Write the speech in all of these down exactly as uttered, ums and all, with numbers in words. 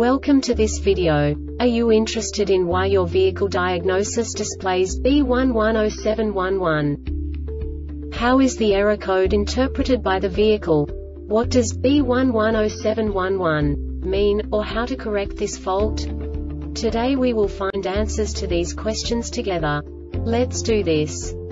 Welcome to this video. Are you interested in why your vehicle diagnosis displays B one one zero seven one one? How is the error code interpreted by the vehicle? What does B one one zero seven one one mean, or how to correct this fault? Today we will find answers to these questions together. Let's do this.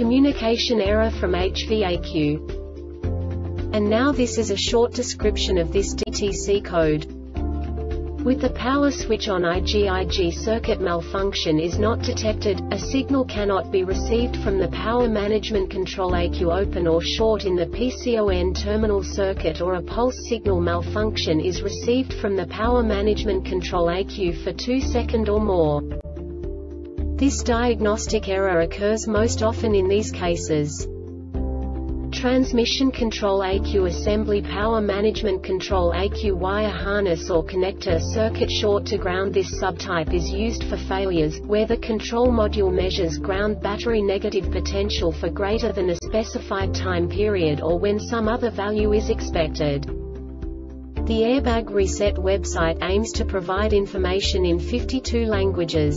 communication error from H V E C U. And now this is a short description of this D T C code. With the power switch on, I G I G circuit malfunction is not detected, a signal cannot be received from the Power Management Control E C U. Open or short in the P C O N terminal circuit, or a pulse signal malfunction is received from the Power Management Control E C U for two seconds or more. This diagnostic error occurs most often in these cases. Transmission Control E C U assembly, Power Management Control E C U wire harness or connector circuit short to ground. This subtype is used for failures where the control module measures ground battery negative potential for greater than a specified time period, or when some other value is expected. The Airbag Reset website aims to provide information in fifty-two languages.